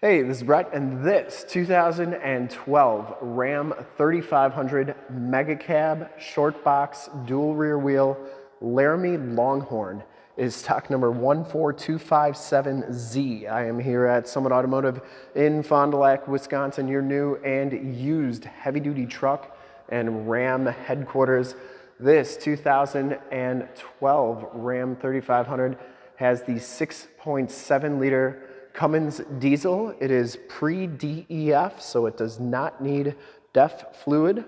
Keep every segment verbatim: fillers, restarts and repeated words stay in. Hey, this is Brett, and this two thousand twelve Ram thirty-five hundred Mega Cab Short Box Dual Rear Wheel Laramie Longhorn is stock number one four two five seven Z. I am here at Summit Automotive in Fond du Lac, Wisconsin, your new and used heavy-duty truck and Ram headquarters. This two thousand twelve Ram thirty-five hundred has the six point seven liter Cummins diesel. It is pre-D E F, so it does not need D E F fluid,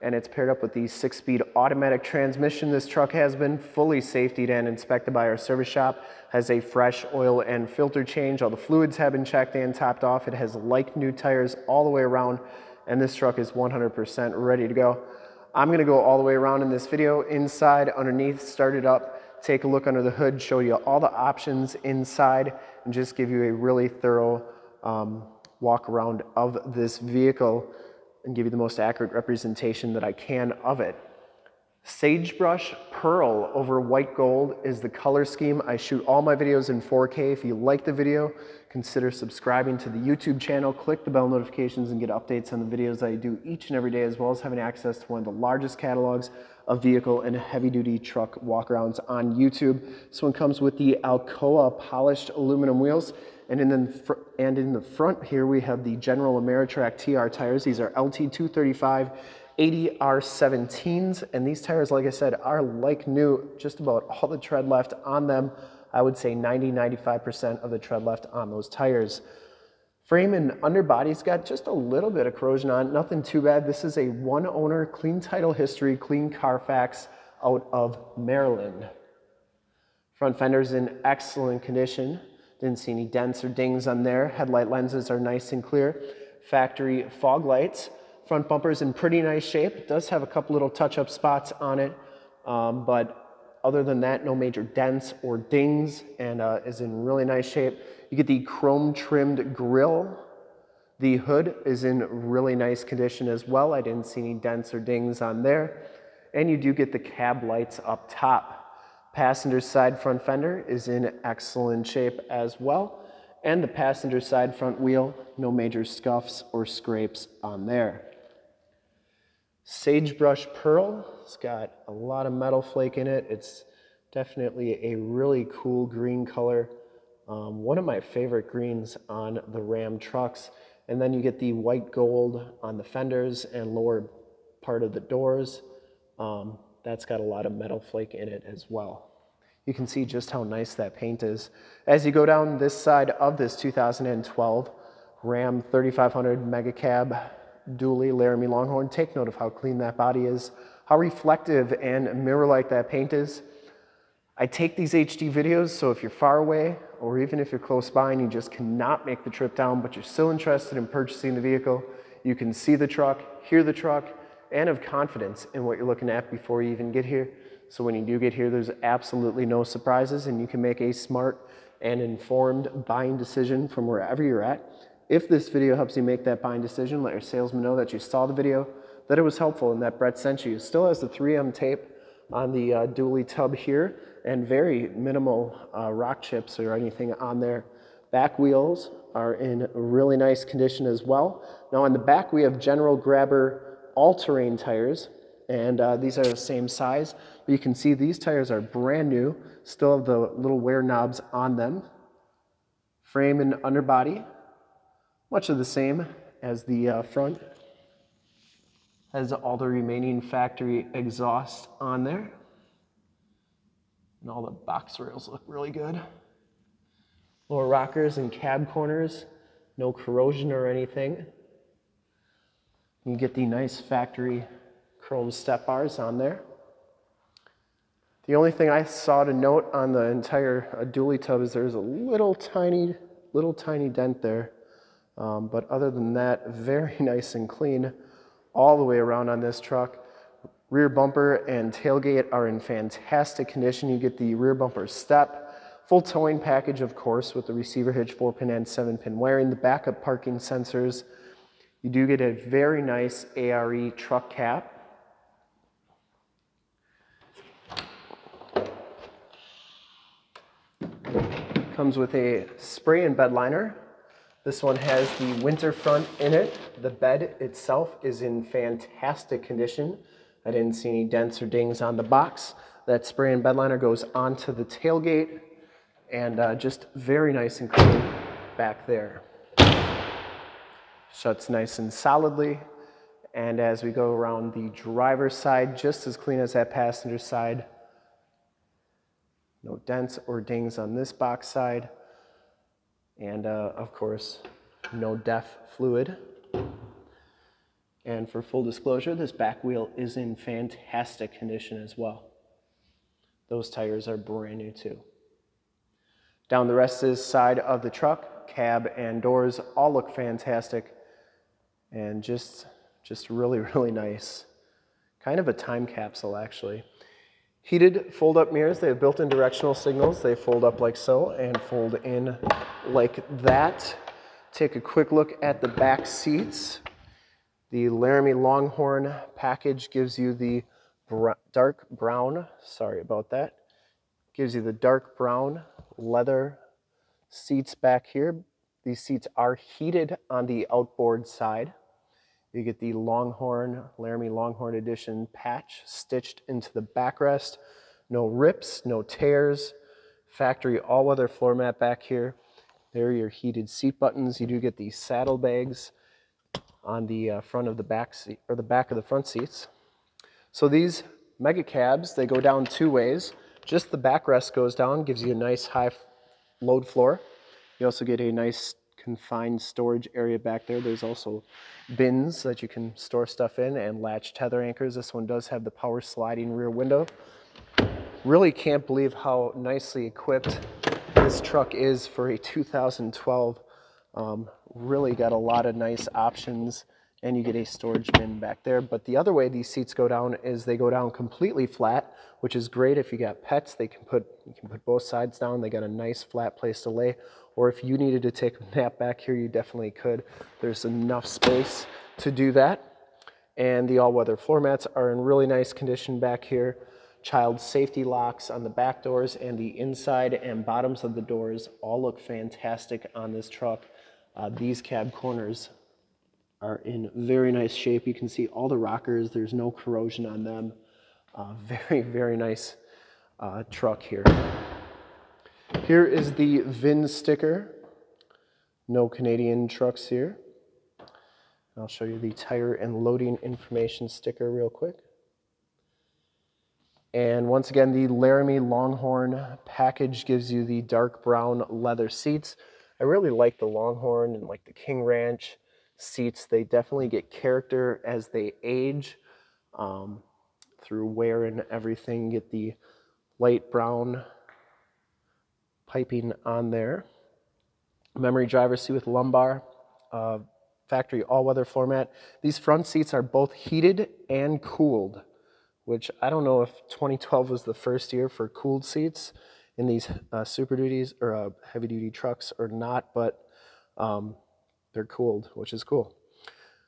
and it's paired up with the six-speed automatic transmission. This truck has been fully safetied and inspected by our service shop, has a fresh oil and filter change. All the fluids have been checked and topped off. It has like new tires all the way around, and this truck is one hundred percent ready to go. I'm gonna go all the way around in this video, inside, underneath, start it up, take a look under the hood, show you all the options inside, and just give you a really thorough um, walk around of this vehicle and give you the most accurate representation that I can of it. Sagebrush Pearl over white gold is the color scheme. I shoot all my videos in four K. If you like the video, consider subscribing to the YouTube channel, click the bell notifications, and get updates on the videos I do each and every day, as well as having access to one of the largest catalogs of vehicle and heavy-duty truck walkarounds on YouTube. This one comes with the Alcoa polished aluminum wheels, and in the, and in the front here we have the General Ameritrac T R tires. These are L T two thirty-five eighty R seventeens, and these tires, like I said, are like new, just about all the tread left on them. I would say ninety, ninety-five percent of the tread left on those tires. Frame and underbody's got just a little bit of corrosion on it, nothing too bad. This is a one owner, clean title history, clean Carfax out of Maryland. Front fender's in excellent condition. Didn't see any dents or dings on there. Headlight lenses are nice and clear. Factory fog lights. Front bumper's in pretty nice shape. It does have a couple little touch-up spots on it, um, but other than that, no major dents or dings, and uh, is in really nice shape. You get the chrome-trimmed grille. The hood is in really nice condition as well. I didn't see any dents or dings on there. And you do get the cab lights up top. Passenger side front fender is in excellent shape as well. And the passenger side front wheel, no major scuffs or scrapes on there. Sagebrush Pearl, it's got a lot of metal flake in it. It's definitely a really cool green color. Um, one of my favorite greens on the Ram trucks. And then you get the white gold on the fenders and lower part of the doors. Um, that's got a lot of metal flake in it as well. You can see just how nice that paint is. As you go down this side of this two thousand twelve Ram thirty-five hundred Mega Cab Dually Laramie Longhorn, take note of how clean that body is, how reflective and mirror-like that paint is. I take these H D videos, so if you're far away, or even if you're close by and you just cannot make the trip down, but you're still interested in purchasing the vehicle, you can see the truck, hear the truck, and have confidence in what you're looking at before you even get here. So when you do get here, there's absolutely no surprises, and you can make a smart and informed buying decision from wherever you're at. If this video helps you make that buying decision, let your salesman know that you saw the video, that it was helpful, and that Brett sent you. It still has the three M tape on the uh, dually tub here, and very minimal uh, rock chips or anything on there. Back wheels are in really nice condition as well. Now on the back, we have General Grabber all-terrain tires, and uh, these are the same size, but you can see these tires are brand new, still have the little wear knobs on them. Frame and underbody, much of the same as the uh, front. Has all the remaining factory exhaust on there, and all the box rails look really good. Lower rockers and cab corners, no corrosion or anything. You get the nice factory chrome step bars on there. The only thing I saw to note on the entire dually tub is there's a little tiny, little tiny dent there. Um, but other than that, very nice and clean all the way around on this truck. Rear bumper and tailgate are in fantastic condition. You get the rear bumper step, full towing package, of course, with the receiver hitch, four pin and seven pin wiring, the backup parking sensors. You do get a very nice A R E truck cap. Comes with a spray and bed liner, This one has the winter front in it. The bed itself is in fantastic condition. I didn't see any dents or dings on the box. That spray and bed liner goes onto the tailgate, and uh, just very nice and clean back there. Shuts nice and solidly. And as we go around the driver's side, just as clean as that passenger side. No dents or dings on this box side. And uh, of course, no D E F fluid. And for full disclosure, this back wheel is in fantastic condition as well. Those tires are brand new too. Down the rest of this side of the truck, cab and doors all look fantastic. And just, just really, really nice. Kind of a time capsule actually. Heated fold-up mirrors, they have built-in directional signals. They fold up like so and fold in like that. Take a quick look at the back seats. The Laramie Longhorn package gives you the br- dark brown, sorry about that, gives you the dark brown leather seats back here. These seats are heated on the outboard side. You get the Longhorn, Laramie Longhorn Edition patch stitched into the backrest. No rips, no tears. Factory all-weather floor mat back here. There are your heated seat buttons. You do get the saddlebags on the uh, front of the back seat, or the back of the front seats. So these mega cabs, they go down two ways. Just the backrest goes down, gives you a nice high load floor. You also get a nice confined storage area back there. There's also bins that you can store stuff in and latch tether anchors. This one does have the power sliding rear window. Really can't believe how nicely equipped this truck is for a two thousand twelve. Um, really got a lot of nice options, and you get a storage bin back there. But the other way these seats go down is they go down completely flat, which is great if you got pets. They can put, you can put both sides down. They got a nice flat place to lay. Or if you needed to take a nap back here, you definitely could. There's enough space to do that. And the all-weather floor mats are in really nice condition back here. Child safety locks on the back doors, and the inside and bottoms of the doors all look fantastic on this truck. Uh, these cab corners are in very nice shape. You can see all the rockers. There's no corrosion on them. Uh, very, very nice uh, truck here. Here is the V I N sticker. No Canadian trucks here. I'll show you the tire and loading information sticker real quick. And once again, the Laramie Longhorn package gives you the dark brown leather seats. I really like the Longhorn and like the King Ranch seats. They definitely get character as they age um, through wear and everything. You get the light brown piping on there. Memory driver seat with lumbar, uh, factory all-weather floor mat. These front seats are both heated and cooled, which I don't know if twenty twelve was the first year for cooled seats in these uh, super duties or uh, heavy duty trucks or not, but um, they're cooled, which is cool.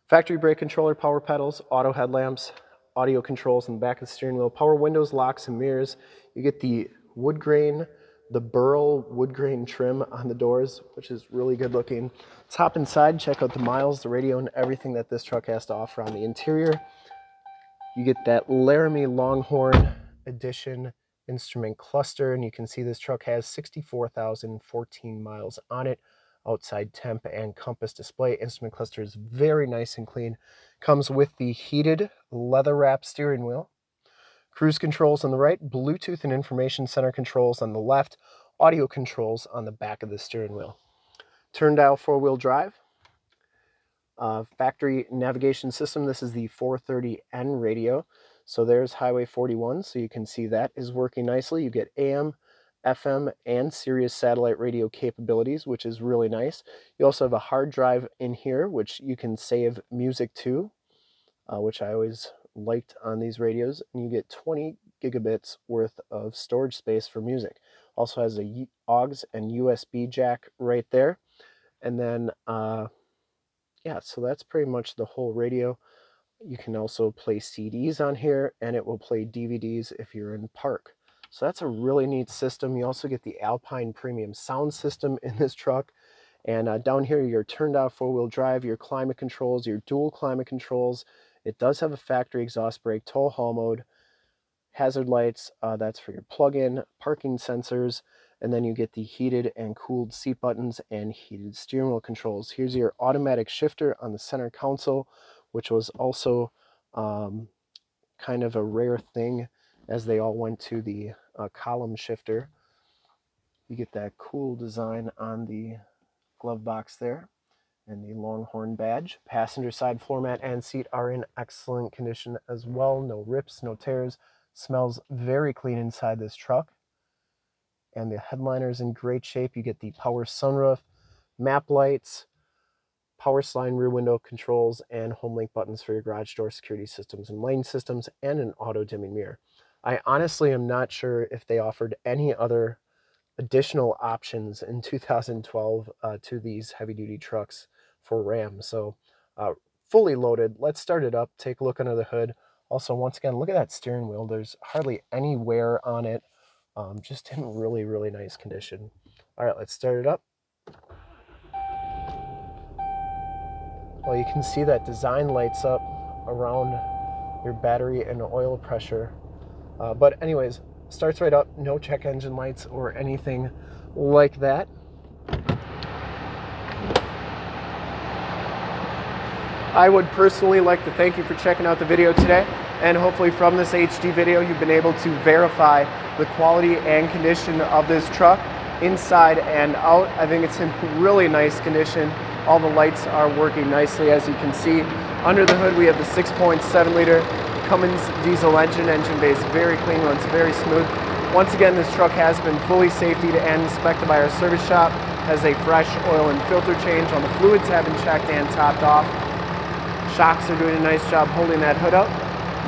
Factory brake controller, power pedals, auto headlamps, audio controls in the back of the steering wheel, power windows, locks, and mirrors. You get the wood grain, the burl wood grain trim on the doors, which is really good looking. Let's hop inside, check out the miles, the radio, and everything that this truck has to offer on the interior. You get that Laramie Longhorn Edition instrument cluster, and you can see this truck has sixty-four thousand fourteen miles on it. Outside temp and compass display. Instrument cluster is very nice and clean. Comes with the heated leather wrap steering wheel. Cruise controls on the right, Bluetooth and information center controls on the left, audio controls on the back of the steering wheel. Turn dial four-wheel drive, uh, factory navigation system. This is the four thirty N radio. So there's Highway forty-one, so you can see that is working nicely. You get A M, F M, and Sirius satellite radio capabilities, which is really nice. You also have a hard drive in here, which you can save music to, uh, which I always liked on these radios, and you get twenty gigabits worth of storage space for music. Also has a aux and U S B jack right there. And then, uh, yeah, so that's pretty much the whole radio. You can also play C Ds on here, and it will play D V Ds if you're in park. So that's a really neat system. You also get the Alpine premium sound system in this truck, And uh, down here, your turned off four-wheel drive, your climate controls, your dual climate controls. It does have a factory exhaust brake, tow haul mode, hazard lights, uh, that's for your plug-in, parking sensors, and then you get the heated and cooled seat buttons and heated steering wheel controls. Here's your automatic shifter on the center console, which was also um, kind of a rare thing as they all went to the uh, column shifter. You get that cool design on the glove box there and the Longhorn badge. Passenger side floor mat and seat are in excellent condition as well. No rips, no tears. Smells very clean inside this truck. And the headliner is in great shape. You get the power sunroof, map lights, power slide rear window controls, and home link buttons for your garage door security systems and lane systems, and an auto dimming mirror. I honestly am not sure if they offered any other additional options in two thousand twelve uh, to these heavy duty trucks for Ram. So uh, fully loaded, let's start it up, take a look under the hood. Also, once again, look at that steering wheel. There's hardly any wear on it. Um, just in really, really nice condition. All right, let's start it up. Well, you can see that design lights up around your battery and oil pressure. Uh, but anyways, starts right up, no check engine lights or anything like that. I would personally like to thank you for checking out the video today, and hopefully from this H D video you've been able to verify the quality and condition of this truck inside and out. I think it's in really nice condition. All the lights are working nicely, as you can see. Under the hood we have the six point seven liter Cummins diesel engine, engine base very clean, runs very smooth. Once again, this truck has been fully safetied and inspected by our service shop, has a fresh oil and filter change. All the fluids have been checked and topped off. Shocks are doing a nice job holding that hood up.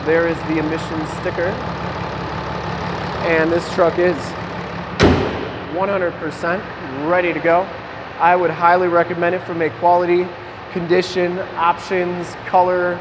There is the emissions sticker. And this truck is one hundred percent ready to go. I would highly recommend it from a quality, condition, options, color,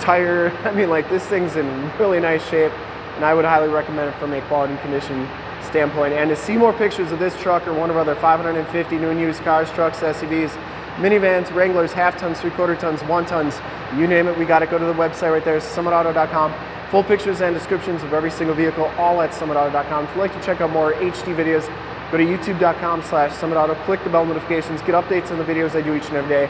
tire. I mean, like, this thing's in really nice shape, and I would highly recommend it from a quality and condition standpoint. And to see more pictures of this truck or one of our other five hundred fifty new and used cars, trucks, S U Vs, minivans, Wranglers, half tons, three quarter tons, one tons, you name it, we got to go to the website right there, summit auto dot com. Full pictures and descriptions of every single vehicle, all at summit auto dot com. If you'd like to check out more H D videos, go to youtube dot com slash summit auto, click the bell notifications, get updates on the videos I do each and every day,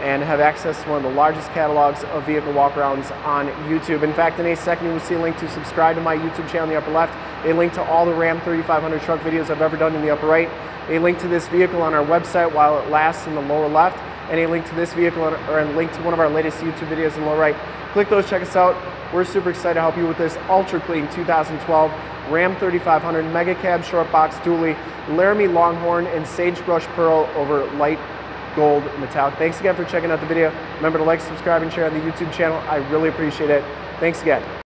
and have access to one of the largest catalogs of vehicle walkarounds on YouTube. In fact, in a second, you will see a link to subscribe to my YouTube channel in the upper left, a link to all the Ram thirty-five hundred truck videos I've ever done in the upper right, a link to this vehicle on our website while it lasts in the lower left, and a link to this vehicle or a link to one of our latest YouTube videos in the lower right. Click those, check us out. We're super excited to help you with this ultra clean two thousand twelve Ram thirty-five hundred Mega Cab Short Box Dually Laramie Longhorn and Sagebrush Pearl over light gold metallic. Thanks again for checking out the video. Remember to like, subscribe, and share on the YouTube channel. I really appreciate it. Thanks again.